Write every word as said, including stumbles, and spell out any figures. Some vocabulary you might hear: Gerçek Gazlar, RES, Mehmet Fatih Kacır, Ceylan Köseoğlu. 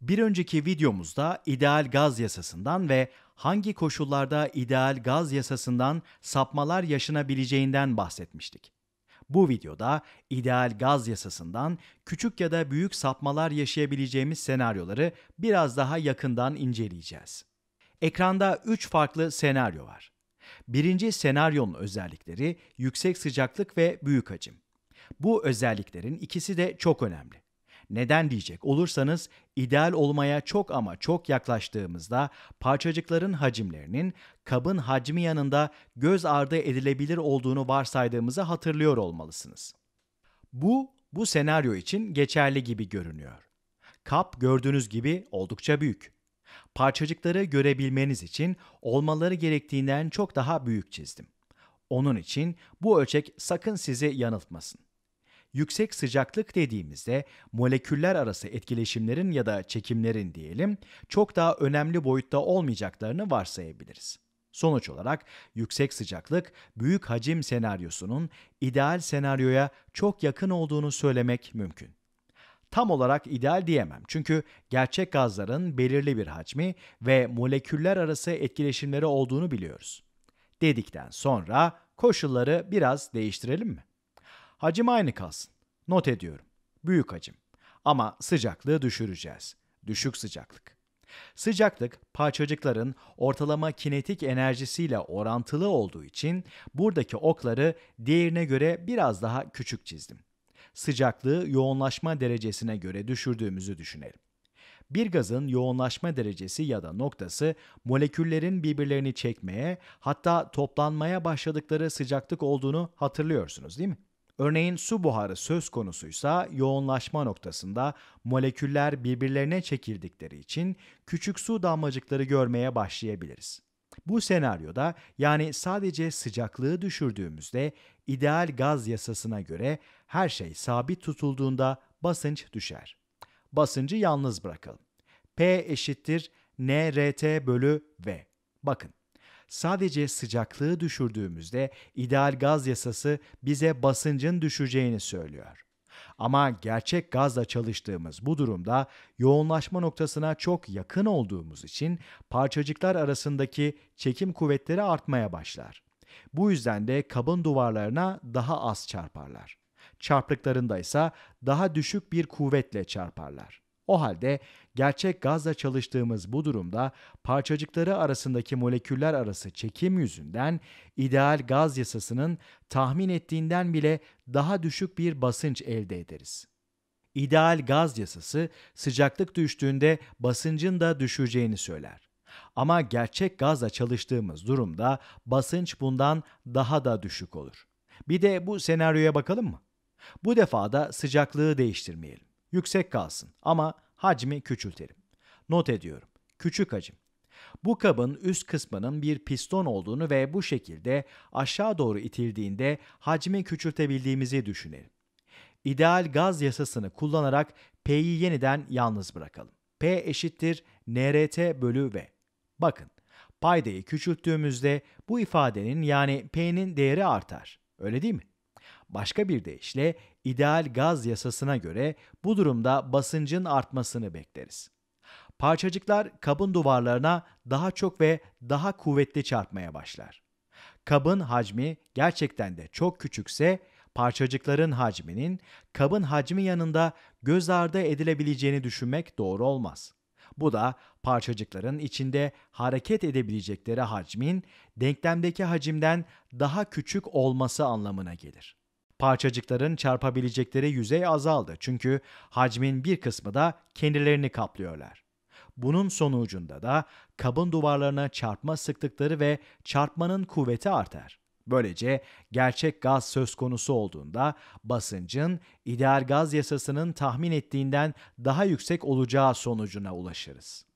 Bir önceki videomuzda ideal gaz yasasından ve hangi koşullarda ideal gaz yasasından sapmalar yaşanabileceğinden bahsetmiştik. Bu videoda ideal gaz yasasından küçük ya da büyük sapmalar yaşayabileceğimiz senaryoları biraz daha yakından inceleyeceğiz. Ekranda üç farklı senaryo var. Birinci senaryonun özellikleri yüksek sıcaklık ve büyük hacim. Bu özelliklerin ikisi de çok önemli. Neden diyecek olursanız, ideal olmaya çok ama çok yaklaştığımızda parçacıkların hacimlerinin kabın hacmi yanında göz ardı edilebilir olduğunu varsaydığımızı hatırlıyor olmalısınız. Bu, bu senaryo için geçerli gibi görünüyor. Kap gördüğünüz gibi oldukça büyük. Parçacıkları görebilmeniz için olmaları gerektiğinden çok daha büyük çizdim. Onun için bu ölçek sakın sizi yanıltmasın. Yüksek sıcaklık dediğimizde moleküller arası etkileşimlerin ya da çekimlerin diyelim çok daha önemli boyutta olmayacaklarını varsayabiliriz. Sonuç olarak yüksek sıcaklık büyük hacim senaryosunun ideal senaryoya çok yakın olduğunu söylemek mümkün. Tam olarak ideal diyemem çünkü gerçek gazların belirli bir hacmi ve moleküller arası etkileşimleri olduğunu biliyoruz. Dedikten sonra koşulları biraz değiştirelim mi? Hacim aynı kalsın. Not ediyorum. Büyük hacim. Ama sıcaklığı düşüreceğiz. Düşük sıcaklık. Sıcaklık, parçacıkların ortalama kinetik enerjisiyle orantılı olduğu için buradaki okları diğerine göre biraz daha küçük çizdim. Sıcaklığı yoğunlaşma derecesine göre düşürdüğümüzü düşünelim. Bir gazın yoğunlaşma derecesi ya da noktası moleküllerin birbirlerini çekmeye, hatta toplanmaya başladıkları sıcaklık olduğunu hatırlıyorsunuz değil mi? Örneğin su buharı söz konusuysa yoğunlaşma noktasında moleküller birbirlerine çekildikleri için küçük su damlacıkları görmeye başlayabiliriz. Bu senaryoda yani sadece sıcaklığı düşürdüğümüzde ideal gaz yasasına göre her şey sabit tutulduğunda basınç düşer. Basıncı yalnız bırakalım. P eşittir nRT bölü V. Bakın. Sadece sıcaklığı düşürdüğümüzde ideal gaz yasası bize basıncın düşeceğini söylüyor. Ama gerçek gazla çalıştığımız bu durumda yoğunlaşma noktasına çok yakın olduğumuz için parçacıklar arasındaki çekim kuvvetleri artmaya başlar. Bu yüzden de kabın duvarlarına daha az çarparlar. Çarptıklarında ise daha düşük bir kuvvetle çarparlar. O halde gerçek gazla çalıştığımız bu durumda parçacıkları arasındaki moleküller arası çekim yüzünden ideal gaz yasasının tahmin ettiğinden bile daha düşük bir basınç elde ederiz. İdeal gaz yasası sıcaklık düştüğünde basıncın da düşeceğini söyler. Ama gerçek gazla çalıştığımız durumda basınç bundan daha da düşük olur. Bir de bu senaryoya bakalım mı? Bu defa da sıcaklığı değiştirmeyelim. Yüksek kalsın ama hacmi küçültelim. Not ediyorum. Küçük hacim. Bu kabın üst kısmının bir piston olduğunu ve bu şekilde aşağı doğru itildiğinde hacmi küçültebildiğimizi düşünelim. İdeal gaz yasasını kullanarak P'yi yeniden yalnız bırakalım. P eşittir nRT bölü V. Bakın, paydayı küçülttüğümüzde bu ifadenin yani P'nin değeri artar. Öyle değil mi? Başka bir deyişle ideal gaz yasasına göre bu durumda basıncın artmasını bekleriz. Parçacıklar kabın duvarlarına daha çok ve daha kuvvetli çarpmaya başlar. Kabın hacmi gerçekten de çok küçükse parçacıkların hacminin kabın hacmi yanında göz ardı edilebileceğini düşünmek doğru olmaz. Bu da parçacıkların içinde hareket edebilecekleri hacmin denklemdeki hacimden daha küçük olması anlamına gelir. Parçacıkların çarpabilecekleri yüzey azaldı çünkü hacmin bir kısmı da kendilerini kaplıyorlar. Bunun sonucunda da kabın duvarlarına çarpma sıklıkları ve çarpmanın kuvveti artar. Böylece gerçek gaz söz konusu olduğunda basıncın ideal gaz yasasının tahmin ettiğinden daha yüksek olacağı sonucuna ulaşırız.